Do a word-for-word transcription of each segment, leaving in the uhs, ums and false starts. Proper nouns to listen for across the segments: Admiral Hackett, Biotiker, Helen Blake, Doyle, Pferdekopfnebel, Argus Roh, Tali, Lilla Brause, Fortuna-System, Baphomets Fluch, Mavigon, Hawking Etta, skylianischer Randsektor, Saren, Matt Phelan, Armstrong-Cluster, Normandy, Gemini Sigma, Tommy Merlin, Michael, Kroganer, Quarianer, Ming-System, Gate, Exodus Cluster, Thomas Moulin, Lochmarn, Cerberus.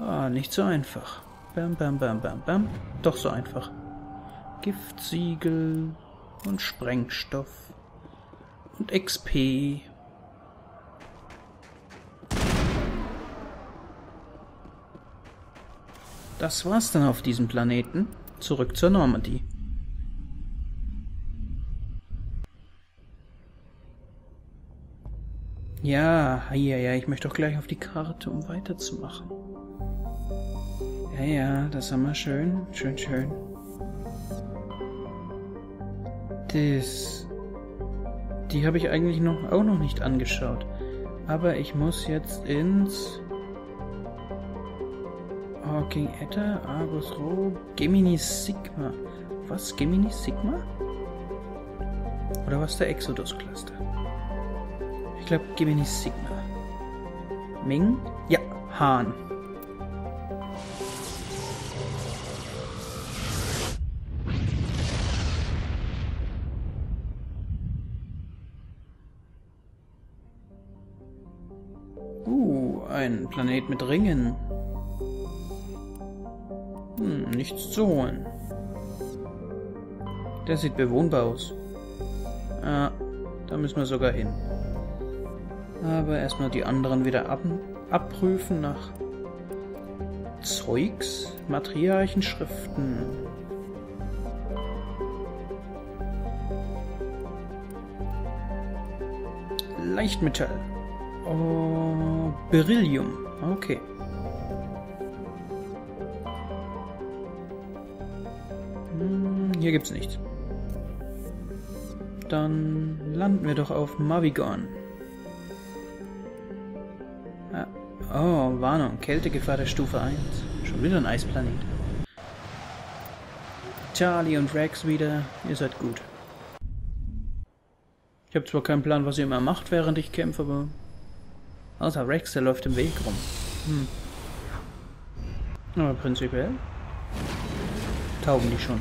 Ah, nicht so einfach. Bam, bam, bam, bam, bam. Doch so einfach. Giftsiegel und Sprengstoff und X P. Das war's dann auf diesem Planeten. Zurück zur Normandy. Ja, ja, ja, ich möchte doch gleich auf die Karte, um weiterzumachen. Ja, ja, das haben wir schön, schön, schön. Das... Die habe ich eigentlich noch, auch noch nicht angeschaut. Aber ich muss jetzt ins... Hawking Etta, Argus Roh, Gemini Sigma. Was? Gemini Sigma? Oder was der Exodus Cluster? Ich glaube Gemini Sigma. Ming? Ja, Hahn. Uh, ein Planet mit Ringen. Hm, nichts zu holen. Der sieht bewohnbar aus. Ah, da müssen wir sogar hin. Aber erstmal die anderen wieder ab abprüfen nach Zeugs, Matriarchenschriften. Leichtmetall. Oh, Beryllium. Okay. Hier gibt's nichts. Dann landen wir doch auf Mavigon. Ah, oh, Warnung, Kältegefahr der Stufe eins. Schon wieder ein Eisplanet. Charlie und Rex wieder, ihr seid gut. Ich habe zwar keinen Plan, was ihr immer macht, während ich kämpfe, aber... Außer Rex, der läuft im Weg rum. Hm. Aber prinzipiell... taugen die schon.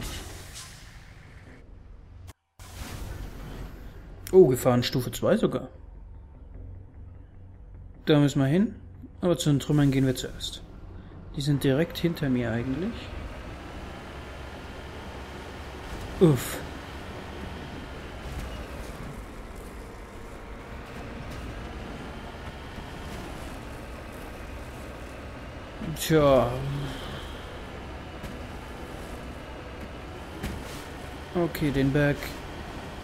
Oh, Gefahrenstufe zwei sogar. Da müssen wir hin, aber zu den Trümmern gehen wir zuerst. Die sind direkt hinter mir eigentlich. Uff. Tja. Okay, den Berg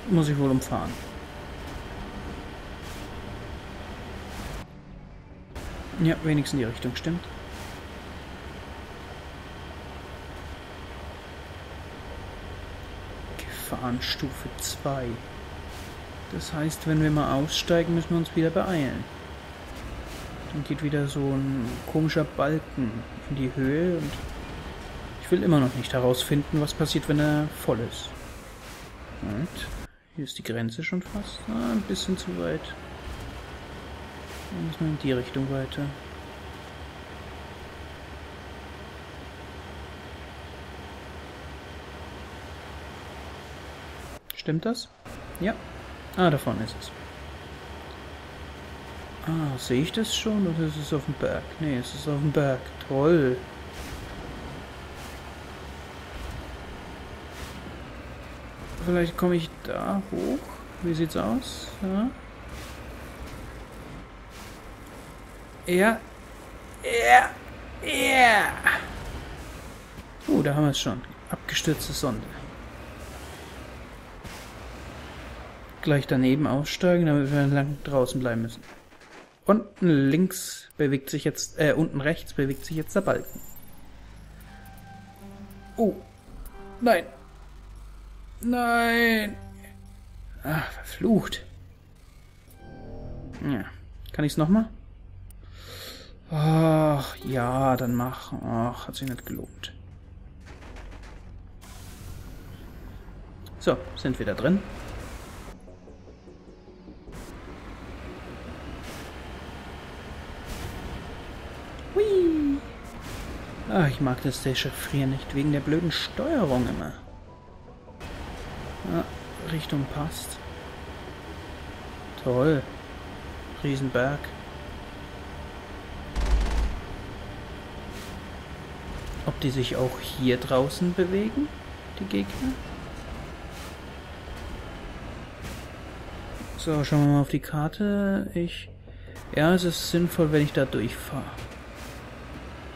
muss ich wohl umfahren. Ja, wenigstens die Richtung stimmt. Gefahrenstufe zwei. Das heißt, wenn wir mal aussteigen, müssen wir uns wieder beeilen. Dann geht wieder so ein komischer Balken in die Höhe und ich will immer noch nicht herausfinden, was passiert, wenn er voll ist. Und hier ist die Grenze schon fast. Ah, ein bisschen zu weit. Dann müssen wir in die Richtung weiter. Stimmt das? Ja. Ah, da vorne ist es. Ah, sehe ich das schon oder ist es auf dem Berg? Nee, es ist auf dem Berg. Toll. Vielleicht komme ich da hoch. Wie sieht's aus? Ja. Ja. Ja. Ja. Oh, da haben wir es schon. Abgestürzte Sonde. Gleich daneben aussteigen, damit wir lang draußen bleiben müssen. Unten links bewegt sich jetzt, äh, unten rechts bewegt sich jetzt der Balken. Oh. Nein. Nein. Ach, verflucht. Ja. Kann ich's nochmal? Ach, ja, dann mach. Ach, hat sich nicht gelohnt. So, sind wir da drin. Hui! Ach, ich mag das Dechiffrieren nicht, wegen der blöden Steuerung immer. Ah, Richtung passt. Toll. Riesenberg. Ob die sich auch hier draußen bewegen, die Gegner? So, schauen wir mal auf die Karte. Ich... Ja, es ist sinnvoll, wenn ich da durchfahre.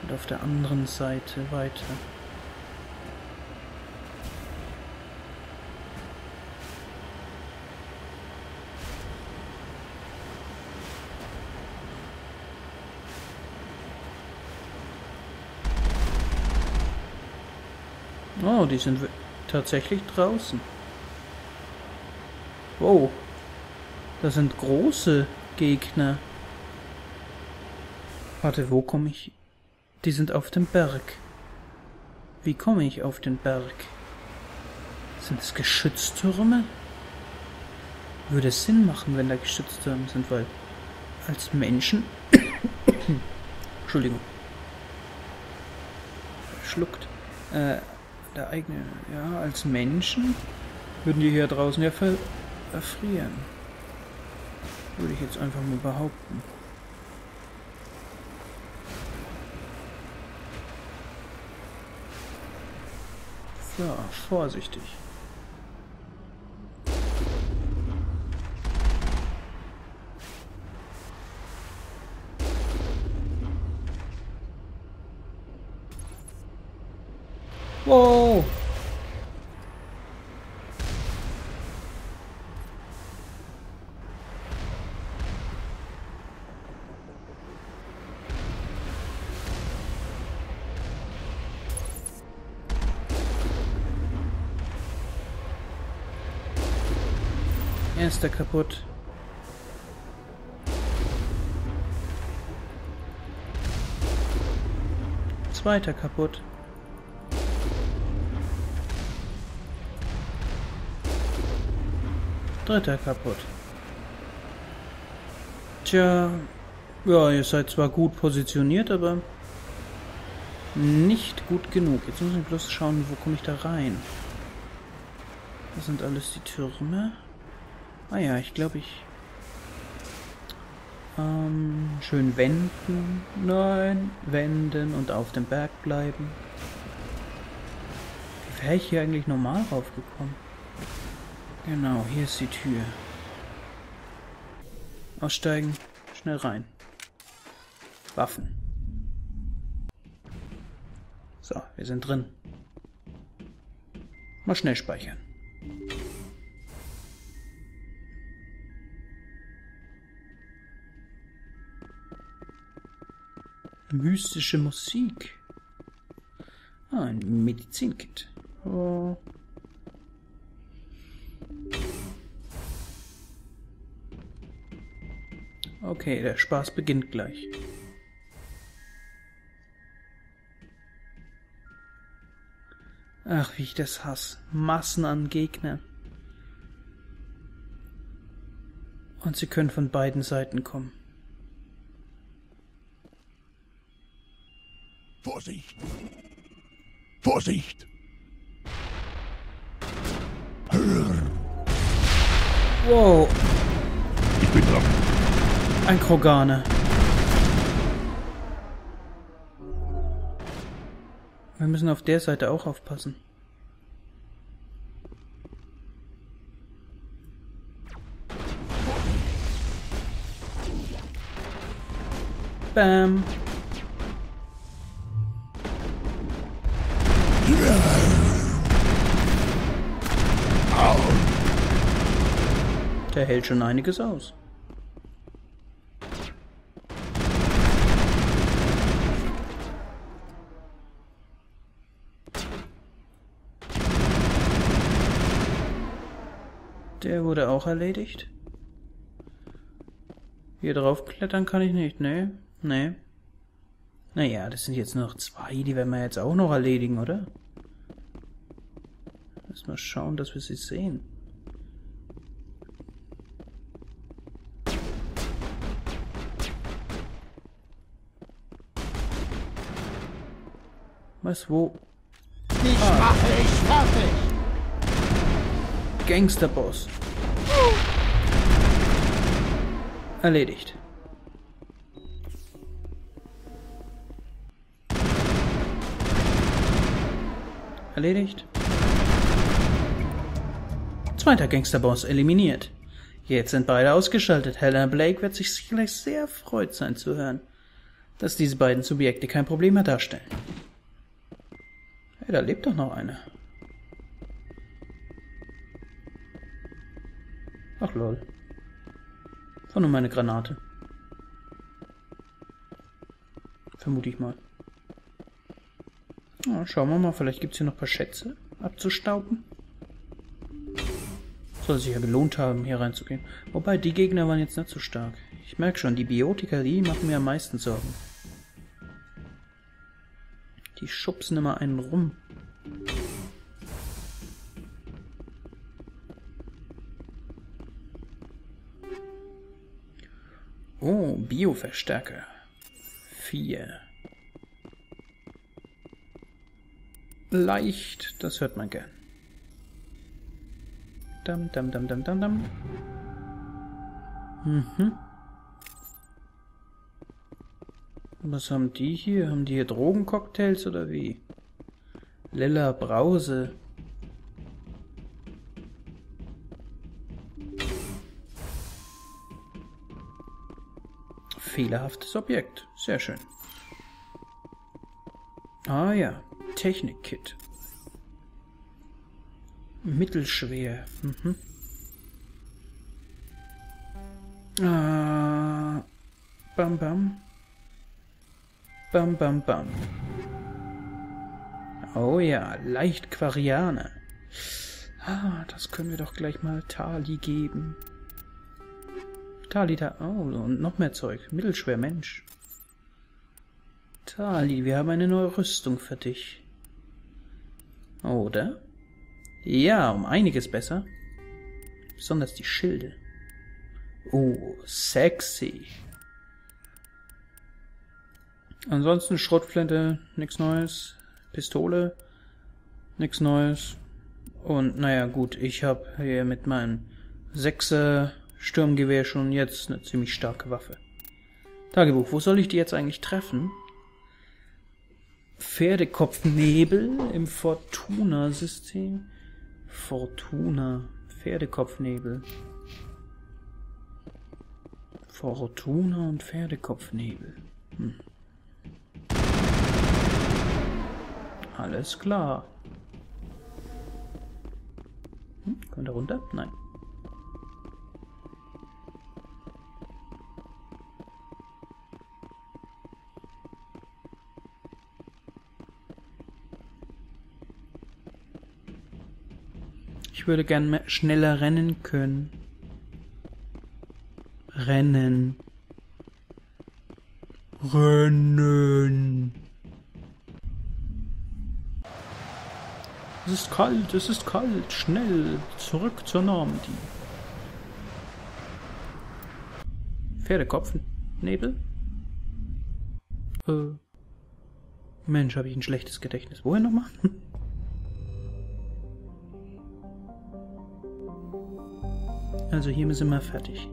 Und auf der anderen Seite weiter. Oh, die sind tatsächlich draußen. Wow. Das sind große Gegner. Warte, wo komme ich? Die sind auf dem Berg. Wie komme ich auf den Berg? Sind es Geschütztürme? Würde es Sinn machen, wenn da Geschütztürme sind, weil als Menschen... Entschuldigung. Schluckt. Äh, der eigene... Ja, als Menschen würden die hier draußen ja ver erfrieren. Würde ich jetzt einfach mal behaupten. Ja, vorsichtig. Wow! Ist der kaputt. Zweiter kaputt. Dritter kaputt. Tja, ja, ihr seid zwar gut positioniert, aber nicht gut genug. Jetzt muss ich bloß schauen, wo komme ich da rein. Das sind alles die Türme. Ah ja, ich glaube ich... Ähm, schön wenden. Nein, wenden und auf dem Berg bleiben. Wie wäre ich hier eigentlich normal raufgekommen? Genau, hier ist die Tür. Aussteigen, schnell rein. Waffen. So, wir sind drin. Mal schnell speichern. Mystische Musik. Ah, ein Medizinkit. Oh. Okay, der Spaß beginnt gleich. Ach, wie ich das hasse. Massen an Gegner. Und sie können von beiden Seiten kommen. Vorsicht! Vorsicht! Wow! Ich bin dran. Ein Kroganer. Wir müssen auf der Seite auch aufpassen. Bam! Der hält schon einiges aus. Der wurde auch erledigt. Hier drauf klettern kann ich nicht, ne? Ne. Naja, das sind jetzt noch zwei, die werden wir jetzt auch noch erledigen, oder? Lass mal schauen, dass wir sie sehen. Was, wo? Ich ah. mache ich fertig! Gangsterboss. Erledigt. Erledigt. Zweiter Gangsterboss eliminiert. Jetzt sind beide ausgeschaltet. Helen Blake wird sich sicherlich sehr freut sein zu hören, dass diese beiden Subjekte kein Problem mehr darstellen. Hey, da lebt doch noch einer. Ach lol. Das war nur meine Granate. Vermute ich mal. Na, schauen wir mal, vielleicht gibt es hier noch ein paar Schätze abzustauben. Soll sich ja gelohnt haben, hier reinzugehen. Wobei, die Gegner waren jetzt nicht so stark. Ich merke schon, die Biotiker, die machen mir am meisten Sorgen. Die schubsen immer einen rum. Oh, Bio-Verstärker. vier. Leicht, das hört man gern. Dam, dam, dam, dam, dam, dam. Mhm. Was haben die hier? Haben die hier Drogencocktails oder wie? Lilla Brause. Fehlerhaftes Objekt. Sehr schön. Ah ja. Technik-Kit. Mittelschwer. Mhm. Ah, bam, bam. Bam, bam, bam. Oh ja, leicht Quarianer. Ah, das können wir doch gleich mal Tali geben. Tali, da. Oh, und noch mehr Zeug. Mittelschwer, Mensch. Tali, wir haben eine neue Rüstung für dich. Oder? Ja, um einiges besser. Besonders die Schilde. Oh, sexy. Ansonsten Schrotflinte, nichts Neues. Pistole, nichts Neues. Und naja, gut, ich habe hier mit meinem sechser Sturmgewehr schon jetzt eine ziemlich starke Waffe. Tagebuch, wo soll ich die jetzt eigentlich treffen? Pferdekopfnebel im Fortuna-System. Fortuna, Pferdekopfnebel. Fortuna und Pferdekopfnebel. Hm. Alles klar. Hm, kommt er runter? Nein. Ich würde gern schneller rennen können. Rennen. Rennen. Es ist kalt, es ist kalt. Schnell, zurück zur Normandy. Pferdekopfnebel? Äh. Mensch, habe ich ein schlechtes Gedächtnis. Woher nochmal? Also hier sind wir fertig.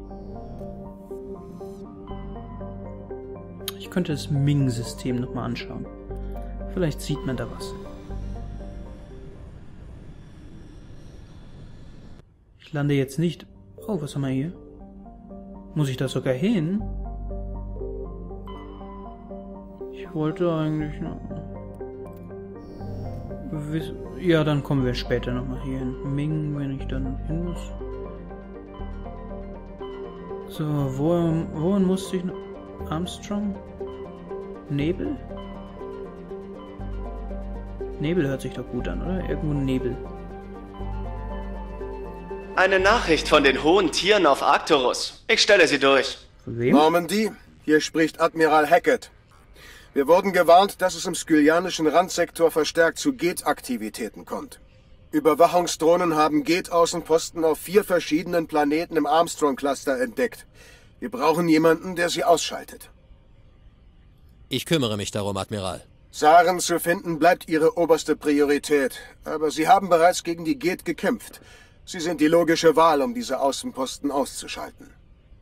Ich könnte das Ming-System nochmal anschauen. Vielleicht sieht man da was. Ich lande jetzt nicht... Oh, was haben wir hier? Muss ich da sogar hin? Ich wollte eigentlich... Ja, dann kommen wir später nochmal hier hin. Ming, wenn ich dann hin muss... So, wohin, wohin musste ich noch? Armstrong-Nebel? Nebel hört sich doch gut an, oder? Irgendwo Nebel. Eine Nachricht von den hohen Tieren auf Arcturus. Ich stelle sie durch. Von wem? Normandy, hier spricht Admiral Hackett. Wir wurden gewarnt, dass es im skylianischen Randsektor verstärkt zu Gate-Aktivitäten kommt. Überwachungsdrohnen haben Gate-Außenposten auf vier verschiedenen Planeten im Armstrong-Cluster entdeckt. Wir brauchen jemanden, der sie ausschaltet. Ich kümmere mich darum, Admiral. Saren zu finden bleibt ihre oberste Priorität, aber sie haben bereits gegen die Gate gekämpft. Sie sind die logische Wahl, um diese Außenposten auszuschalten.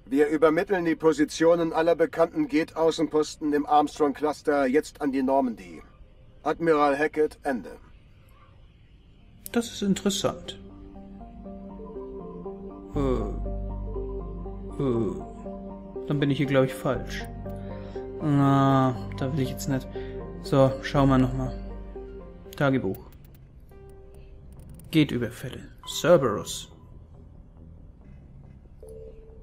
Wir übermitteln die Positionen aller bekannten Gate-Außenposten im Armstrong-Cluster jetzt an die Normandy. Admiral Hackett, Ende. Das ist interessant. Äh, äh, dann bin ich hier, glaube ich, falsch. Na, da will ich jetzt nicht. So, schauen wir nochmal. Tagebuch. Gate-Überfälle. Cerberus.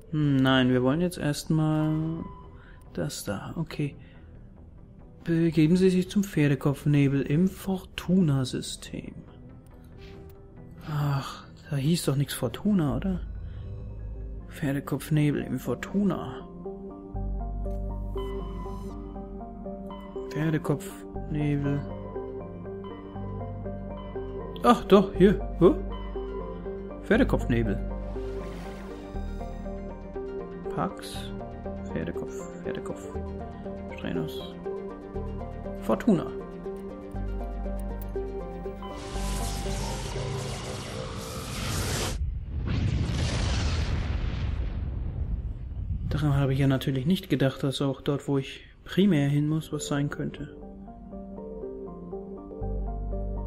Hm, nein, wir wollen jetzt erstmal das da. Okay. Begeben Sie sich zum Pferdekopfnebel im Fortuna-System. Ach, da hieß doch nichts Fortuna, oder? Pferdekopfnebel im Fortuna. Pferdekopfnebel. Ach doch, hier. Huh? Pferdekopfnebel. Pax. Pferdekopf, Pferdekopf. Strenos. Fortuna. Daran habe ich ja natürlich nicht gedacht, dass auch dort, wo ich primär hin muss, was sein könnte.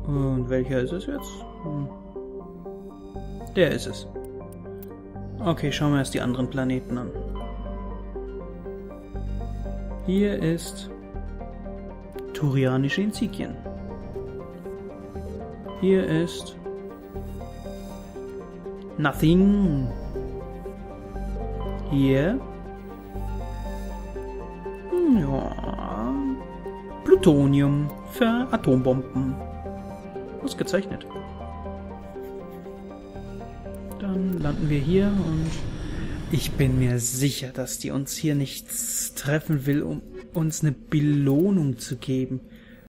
Und welcher ist es jetzt? Hm. Der ist es. Okay, schauen wir erst die anderen Planeten an. Hier ist Turianische Insignien. Hier ist Nothing. Hier. Ja. Plutonium für Atombomben. Ausgezeichnet. Dann landen wir hier und ich bin mir sicher, dass die uns hier nichts treffen will, um uns eine Belohnung zu geben.